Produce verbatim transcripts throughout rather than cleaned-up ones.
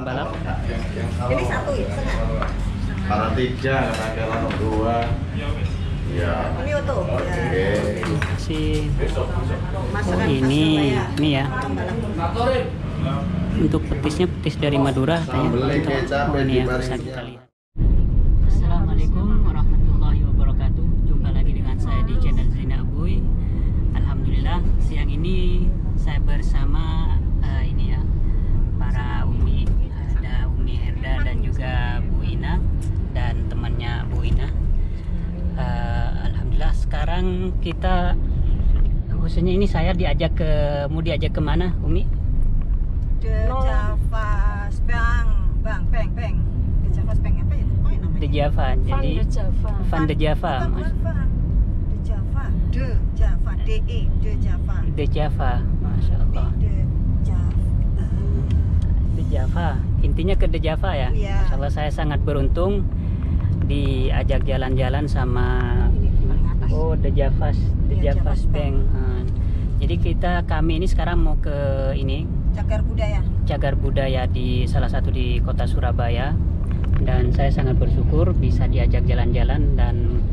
lontong balap. Ini satu ya? Karena tiga, karena ada lontong dua. Ya. Ini utuh. Oke. Si ini, ini ya. Untuk petisnya petis dari Madura, katanya. Oh, ini ya, bisa kita lihat. Assalamualaikum warahmatullahi wabarakatuh. Jumpa lagi dengan saya di channel Zaini Abuy. Alhamdulillah siang ini saya bersama uh, ini ya para Umi, ada Umi Herda dan juga Bu Ina dan temannya Bu Ina. Uh, Alhamdulillah sekarang kita khususnya ini saya diajak ke, mau diajak kemana Umi? The Javasche Bank, Bank, Bank, Bank. The Javasche Bank apa ya? Oh, ya namanya. The Java. Jadi Van The Java. Van The Java. The Java. D E The Java. The Java. Masya Allah. The Java. The Java. Intinya ke The Java ya. Yeah. Masya Allah saya sangat beruntung diajak jalan-jalan sama oh The Javasche, The yeah, Javasche Bank. Bank. Jadi kita kami ini sekarang mau ke ini. Cagar budaya. Cagar budaya di salah satu di kota Surabaya, dan saya sangat bersyukur bisa diajak jalan-jalan dan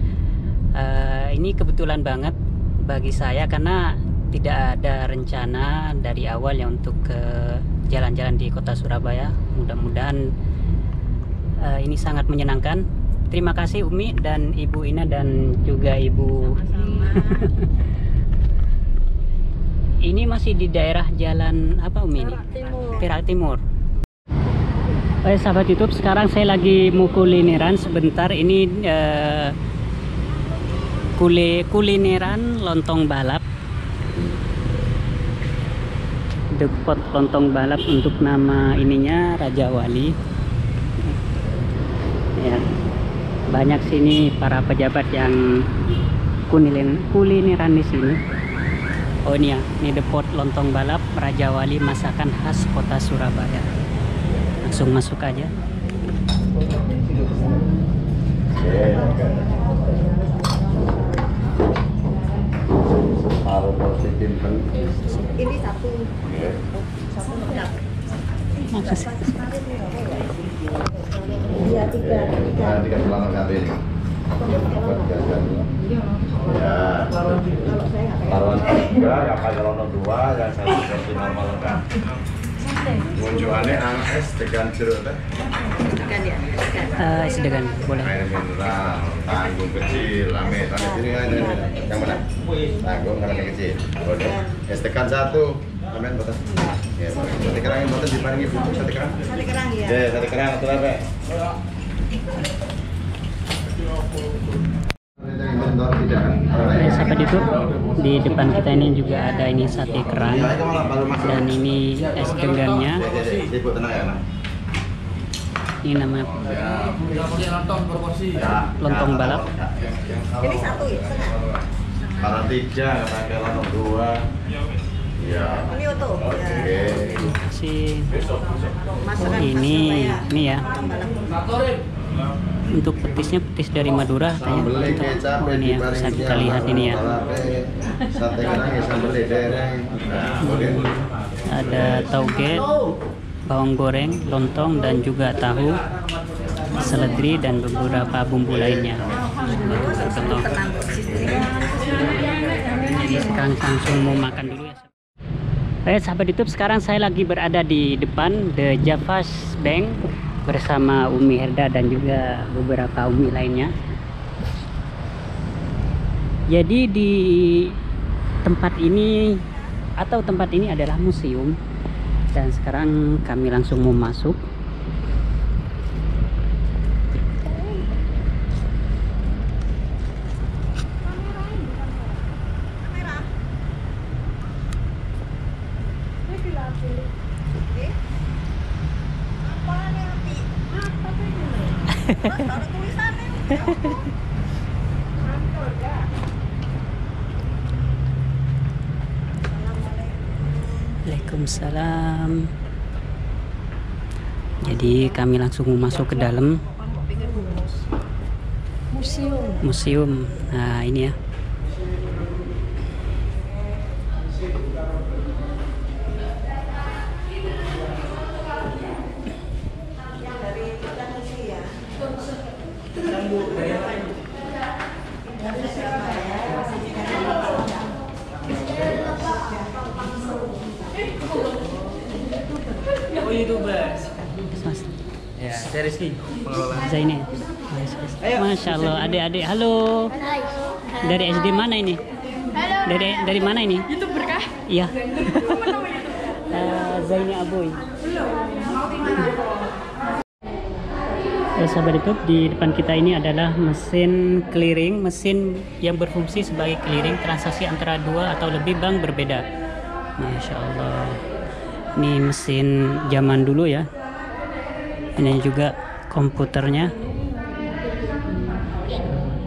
uh, ini kebetulan banget bagi saya karena tidak ada rencana dari awal ya untuk ke jalan-jalan di kota Surabaya. Mudah-mudahan uh, ini sangat menyenangkan. Terima kasih Umi dan Ibu Ina dan juga Ibu. Sama-sama. Ini masih di daerah jalan apa Umi ini? Perak Timur. Oke sahabat YouTube, sekarang saya lagi mau kulineran sebentar. Ini eh, kule, kulineran lontong balap. Depot lontong balap untuk nama ininya Rajawali. Ya, banyak sini para pejabat yang kulineran, kulineran di sini. Oh ini ya, ini depot lontong balap Rajawali, masakan khas kota Surabaya. Langsung masuk aja. Ini satu. Iya tiga. Tiga tulang satu ini. Ya, taruhan tiga, yang kaya lontong dua, yang satu versi normal lengkap. Kunjungannya es degan jeruk teh. Degan ya? Eh, es degan boleh. Air mineral, tanggung kecil, lame, tanggung sini ada yang mana? Tanggung karena kecil. Boleh. Es degan satu, lame betul. Ya, sate kerang yang betul diparingi bubuk sate kerang. Sate kerang ya. Ya, sate kerang atau apa? Sahabat YouTube, di depan kita ini juga ada ini sate kerang dan ini es denggannya. Ini namanya lontong balap. Ini satu ya? Karena tiga, karena ada lontong dua. Ya. Ini utuh. Si ini, ini ya. Untuk petisnya petis dari Madura, katanya. Oh, ini ya, bisa kita lihat ini ya. Ada tauge, bawang goreng, lontong dan juga tahu, seledri dan beberapa bumbu lainnya. Jadi sekarang langsung mau makan dulu ya. Baik sahabat YouTube, sekarang saya lagi berada di depan The Javasche Bank bersama Umi Herda dan juga beberapa Umi lainnya. Jadi di tempat ini atau tempat ini adalah museum dan sekarang kami langsung mau masuk. Waalaikumsalam. Jadi kami langsung masuk ke dalam museum. Museum. Nah, ini ya. Ya, saya Rizky. Zaini. Masya Allah, adik-adik. Halo. Dari S D mana ini? Dari dari mana ini? Itu berkah. Iya. uh, Zaini Abuy. Ya, sahabat YouTube, di depan kita ini adalah mesin clearing, mesin yang berfungsi sebagai clearing transaksi antara dua atau lebih bank berbeda. Masya Allah, ini mesin zaman dulu ya. Ini juga komputernya.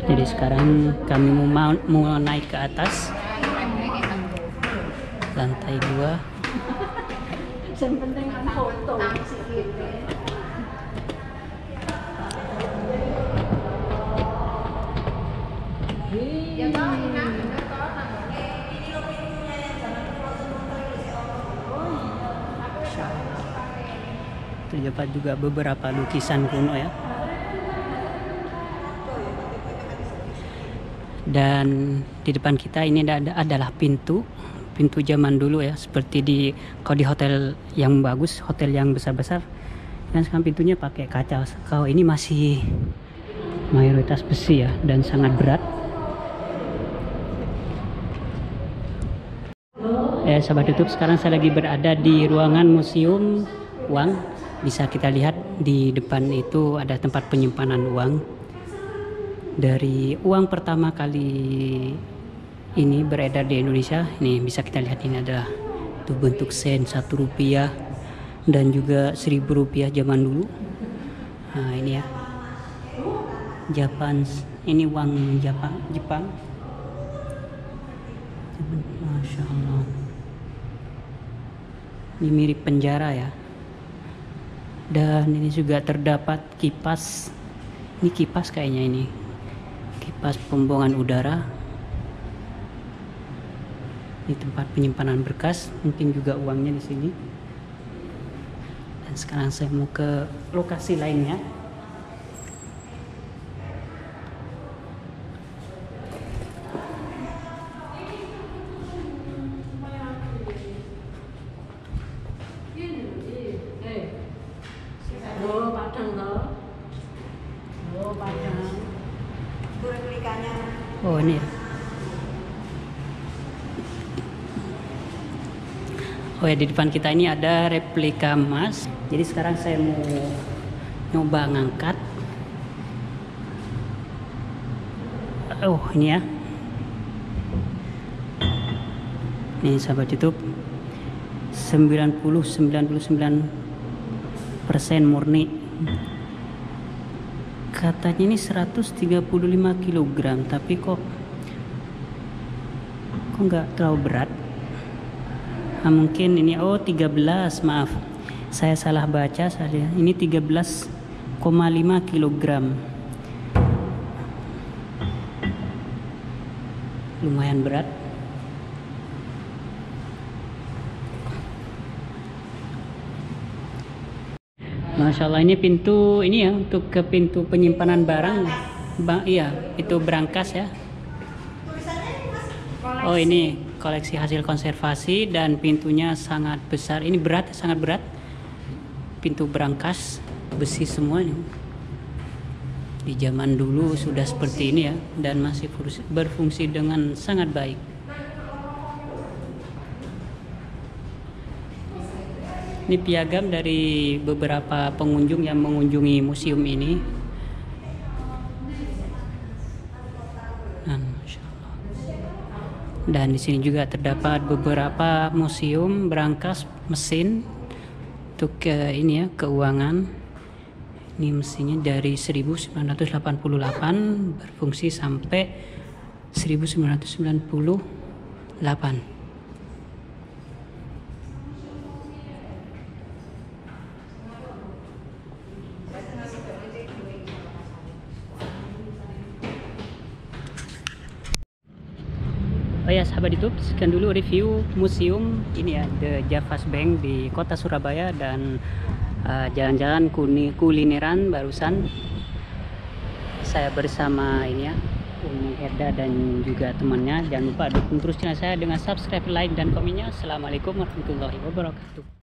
Jadi sekarang kami mau, mau naik ke atas lantai dua. Terdapat juga beberapa lukisan kuno ya. Dan di depan kita ini ada, adalah pintu pintu zaman dulu ya, seperti di kalau di hotel yang bagus, hotel yang besar-besar. Dan sekarang pintunya pakai kaca. Kalau ini masih mayoritas besi ya, dan sangat berat. Eh, sahabat YouTube, sekarang saya lagi berada di ruangan museum uang. Bisa kita lihat di depan itu ada tempat penyimpanan uang. Dari uang pertama kali ini beredar di Indonesia, ini bisa kita lihat, ini adalah tuh bentuk sen, satu rupiah dan juga seribu rupiah zaman dulu. Nah ini ya, Jepang, ini uang Jepang, Jepang. Masya Allah, ini mirip penjara ya. Dan ini juga terdapat kipas, ini kipas kayaknya, ini kipas pembuangan udara. Ini tempat penyimpanan berkas, mungkin juga uangnya di sini. Dan sekarang saya mau ke lokasi lainnya. Oh ini ya. Oh ya, di depan kita ini ada replika emas. Jadi sekarang saya mau nyoba ngangkat. Oh ini ya. Ini sahabat YouTube, sembilan puluh sampai sembilan puluh sembilan persen murni. Katanya ini seratus tiga puluh lima kilogram, tapi kok kok nggak terlalu berat. Nah, mungkin ini oh tiga belas, maaf saya salah baca, saya ini tiga belas koma lima kilogram. Lumayan berat. Masya Allah, ini pintu ini ya, untuk ke pintu penyimpanan barang. Ba iya, itu berangkas ya. Oh ini koleksi hasil konservasi, dan pintunya sangat besar. Ini berat, sangat berat. Pintu berangkas, besi semua ini. Di zaman dulu sudah seperti ini ya, dan masih berfungsi dengan sangat baik. Ini piagam dari beberapa pengunjung yang mengunjungi museum ini. Nah, Masya Allah. Dan di sini juga terdapat beberapa museum berangkas mesin untuk ke ini ya, keuangan. Ini mesinnya dari seribu sembilan ratus delapan puluh delapan berfungsi sampai seribu sembilan ratus sembilan puluh delapan. Oh ya sahabat YouTube, sekian dulu review museum ini ya, The Javasche Bank di kota Surabaya, dan jalan-jalan uh, kulineran barusan. Saya bersama ini ya, Umi Herda dan juga temannya. Jangan lupa dukung terus channel saya dengan subscribe, like, dan komennya. Assalamualaikum warahmatullahi wabarakatuh.